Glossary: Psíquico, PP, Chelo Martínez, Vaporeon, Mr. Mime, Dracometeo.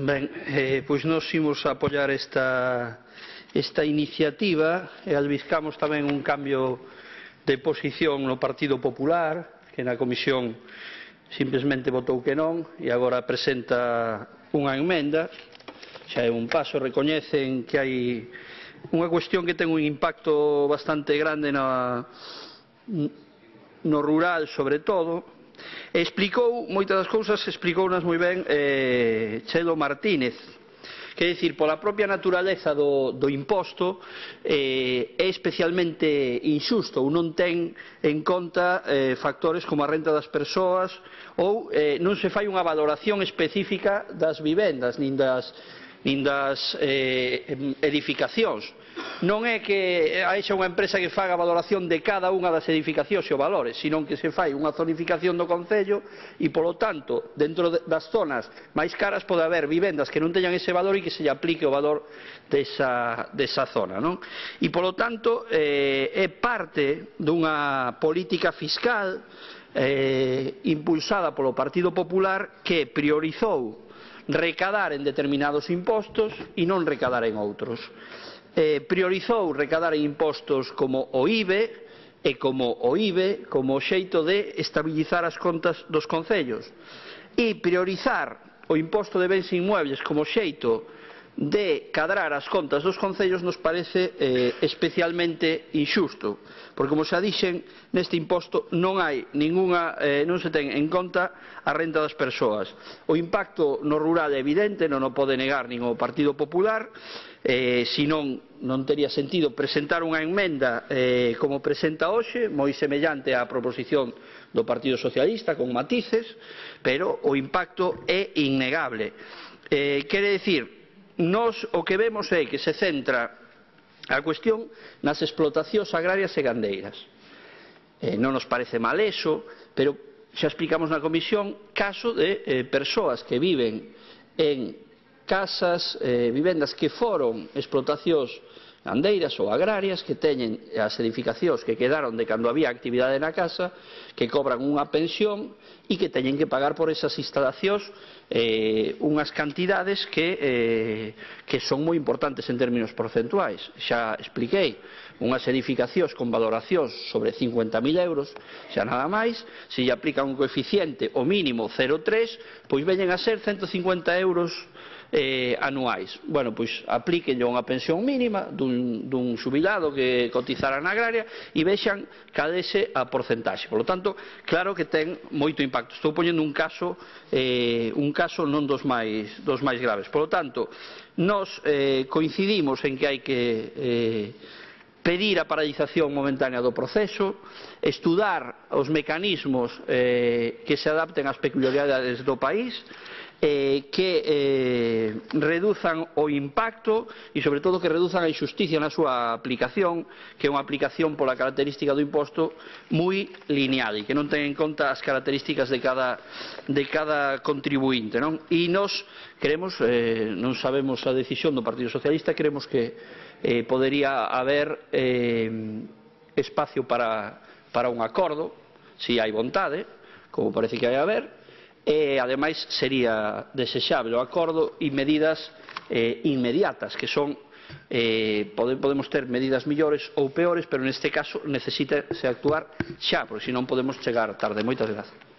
Ben, pois nós imos apoiar esta iniciativa e albiscamos tamén un cambio de posición no Partido Popular, que na comisión simplemente votou que non e agora presenta unha emenda. Xa é un paso, recoñecen que hai unha cuestión que ten un impacto bastante grande no rural, sobre todo. Explicou moitas das cousas, explicounas moi ben Chelo Martínez. Quer dicir, pola propia naturaleza do imposto é especialmente inxusto, ou non ten en conta factores como a renta das persoas, ou non se fai unha valoración específica das vivendas, nin das edificacións. Non é que haxa unha empresa que faga a valoración de cada unha das edificacións e os valores, senón que se fai unha zonificación do Concello e, polo tanto, dentro das zonas máis caras pode haber vivendas que non teñan ese valor e que se lle aplique o valor desa zona. E, polo tanto, é parte dunha política fiscal impulsada polo Partido Popular que priorizou recadar en determinados impostos e non recadar en outros. Priorizou recadar en impostos como o IBE e como xeito de estabilizar as contas dos concellos, e priorizar o imposto de bens inmuebles como xeito de cadrar as contas dos concellos nos parece especialmente inxusto, porque, como xa dixen, neste imposto non se ten en conta a renta das persoas. O impacto no rural é evidente, non o pode negar nin o Partido Popular, senón non tería sentido presentar unha emenda como presenta hoxe, moi semellante á proposición do Partido Socialista, con matices, pero o impacto é innegable. Quere dicir, nós o que vemos é que se centra a cuestión nas explotacións agrarias e gandeiras. Non nos parece mal eso, pero xa explicamos na comisión caso de persoas que viven en casas, vivendas que foron explotacións gandeiras ou agrarias, que teñen as edificacións que quedaron de cando había actividade na casa, que cobran unha pensión e que teñen que pagar por esas instalacións unhas cantidades que son moi importantes en términos porcentuais. Xa expliquei, unhas edificacións con valoracións sobre 50.000 euros, xa nada máis, se lle aplica un coeficiente o mínimo 0,3, pois veñen a ser 150 euros anuais. Bueno, pois aplíquenlle unha pensión mínima dun xubilado que cotizara na agraria e vexan cal é a porcentaxe. Por lo tanto, claro que ten moito impacto. Estou poñendo un caso non dos máis graves. Por lo tanto, nós coincidimos en que hai que pedir a paralización momentánea do proceso, estudar os mecanismos que se adapten ás peculiaridades do país, que reduzan o impacto e, sobre todo, que reduzan a injusticia na súa aplicación, que é unha aplicación pola característica do imposto moi lineal e que non ten en conta as características de cada contribuinte. E nós queremos, non sabemos a decisión do Partido Socialista, queremos que podería haber espacio para un acordo, se hai vontade, como parece que hai a haber, e, ademais, sería desexable o acordo e medidas inmediatas, que son, podemos ter medidas mellores ou peores, pero neste caso necesita se actuar xa, porque senón podemos chegar tarde. Moitas grazas.